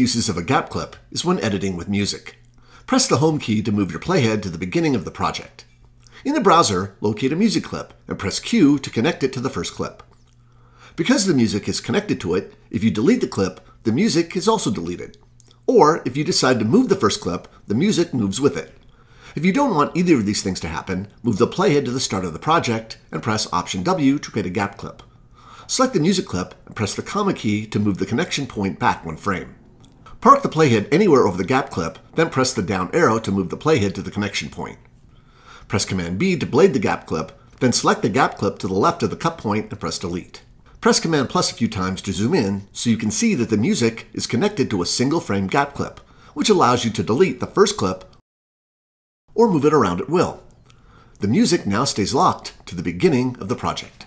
uses of a gap clip is when editing with music. Press the home key to move your playhead to the beginning of the project. In the browser, locate a music clip and press Q to connect it to the first clip. Because the music is connected to it, if you delete the clip, the music is also deleted. Or if you decide to move the first clip, the music moves with it. If you don't want either of these things to happen, move the playhead to the start of the project and press Option W to create a gap clip. Select the music clip and press the comma key to move the connection point back one frame. Park the playhead anywhere over the gap clip, then press the down arrow to move the playhead to the connection point. Press Command B to blade the gap clip, then select the gap clip to the left of the cut point and press Delete. Press Command plus a few times to zoom in so you can see that the music is connected to a single frame gap clip, which allows you to delete the first clip or move it around at will. The music now stays locked to the beginning of the project.